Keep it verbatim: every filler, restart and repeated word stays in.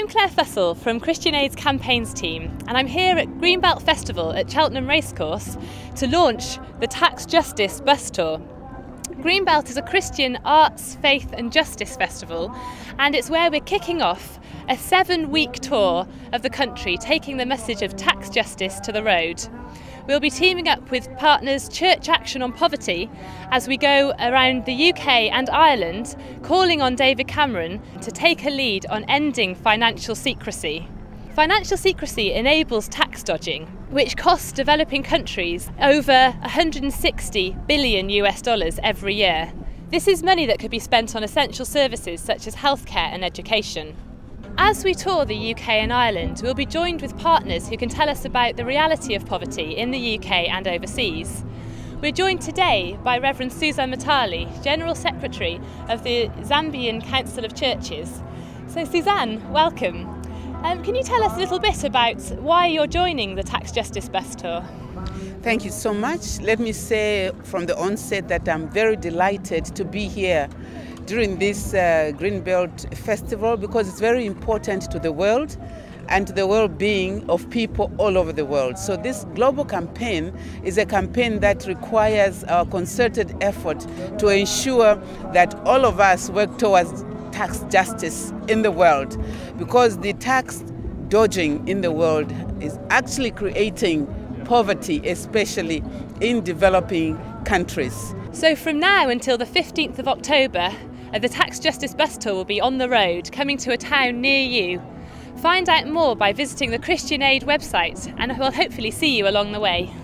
I'm Claire Fussell from Christian Aid's Campaigns team, and I'm here at Greenbelt Festival at Cheltenham Racecourse to launch the Tax Justice Bus Tour. Greenbelt is a Christian arts, faith and justice festival, and it's where we're kicking off a seven-week tour of the country, taking the message of tax justice to the road. We'll be teaming up with partners Church Action on Poverty as we go around the U K and Ireland, calling on David Cameron to take a lead on ending financial secrecy. Financial secrecy enables tax dodging, which costs developing countries over one hundred sixty billion US dollars every year. This is money that could be spent on essential services such as healthcare and education. As we tour the U K and Ireland, we'll be joined with partners who can tell us about the reality of poverty in the U K and overseas. We're joined today by Reverend Susan Matali, General Secretary of the Zambian Council of Churches. So Suzanne, welcome. Um, can you tell us a little bit about why you're joining the Tax Justice Bus Tour? Thank you so much. Let me say from the onset that I'm very delighted to be here during this uh, Greenbelt Festival, because it's very important to the world and to the well-being of people all over the world. So this global campaign is a campaign that requires our concerted effort to ensure that all of us work towards tax justice in the world, because the tax dodging in the world is actually creating poverty, especially in developing countries. So from now until the fifteenth of October, the Tax Justice Bus Tour will be on the road, coming to a town near you. Find out more by visiting the Christian Aid website, and we'll hopefully see you along the way.